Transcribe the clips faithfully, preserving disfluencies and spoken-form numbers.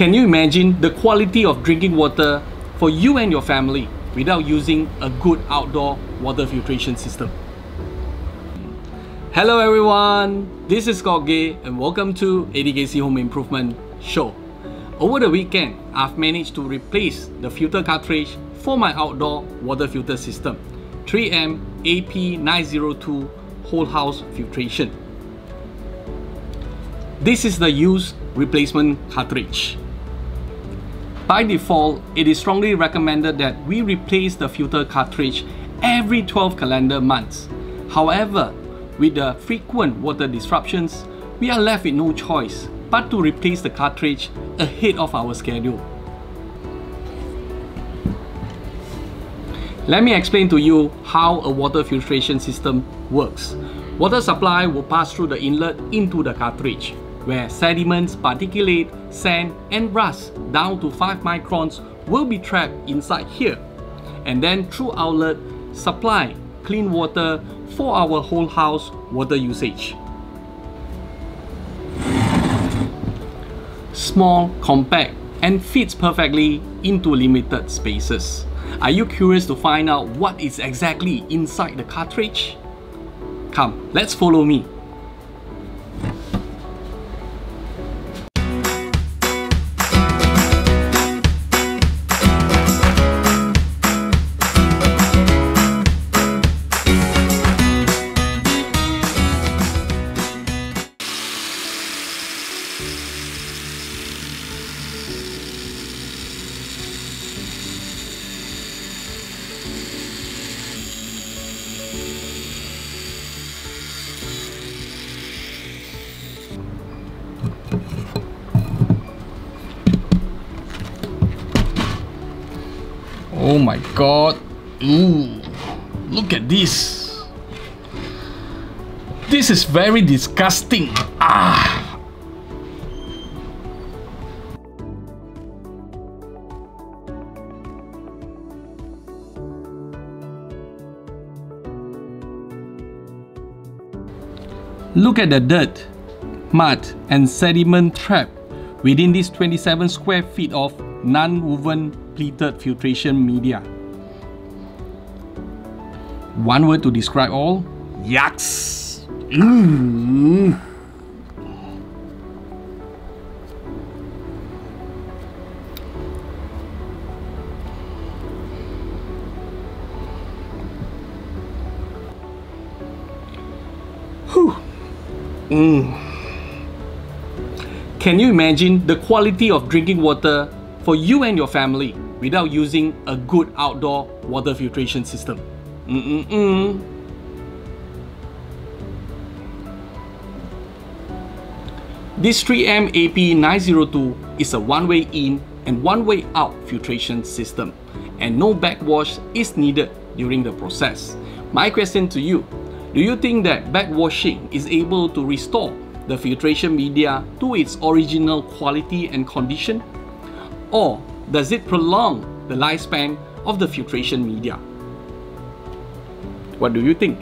Can you imagine the quality of drinking water for you and your family without using a good outdoor water filtration system? Hello everyone, this is Scott Gay and welcome to A T K C Home Improvement Show. Over the weekend, I've managed to replace the filter cartridge for my outdoor water filter system, three M A P nine oh two whole house filtration. This is the used replacement cartridge. By default, it is strongly recommended that we replace the filter cartridge every twelve calendar months. However, with the frequent water disruptions, we are left with no choice but to replace the cartridge ahead of our schedule. Let me explain to you how a water filtration system works. Water supply will pass through the inlet into the cartridge, where sediments, particulate, sand and rust down to five microns will be trapped inside here. And then through outlet, supply clean water for our whole house water usage. Small, compact and fits perfectly into limited spaces. Are you curious to find out what is exactly inside the cartridge? Come, let's follow me. Oh my god, ooh, look at this. This is very disgusting. Ah. Look at the dirt, mud and sediment trapped within this twenty-seven square feet of non-woven pleated filtration media. One word to describe all: yucks. Mm. Whew. Mm. Can you imagine the quality of drinking water for you and your family without using a good outdoor water filtration system? Mm-mm-mm. This three M A P nine oh two is a one-way in and one-way out filtration system, and no backwash is needed during the process. My question to you: do you think that backwashing is able to restore the filtration media to its original quality and condition? Or does it prolong the lifespan of the filtration media? What do you think?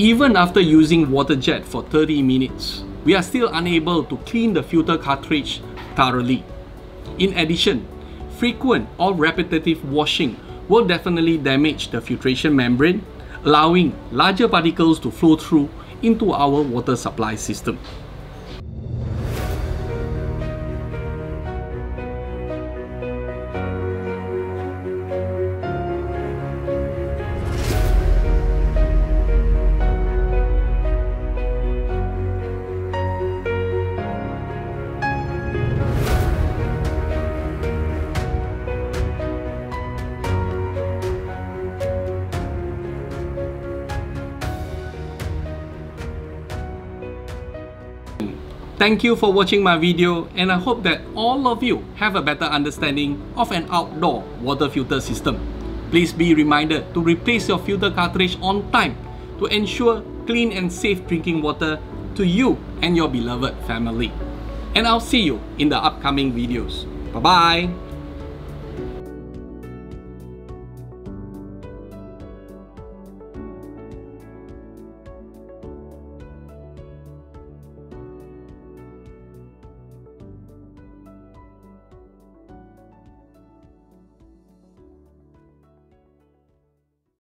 Even after using water jet for thirty minutes, we are still unable to clean the filter cartridge thoroughly. In addition, frequent or repetitive washing will definitely damage the filtration membrane, allowing larger particles to flow through into our water supply system. Thank you for watching my video, and I hope that all of you have a better understanding of an outdoor water filter system. Please be reminded to replace your filter cartridge on time to ensure clean and safe drinking water to you and your beloved family. And I'll see you in the upcoming videos. Bye-bye!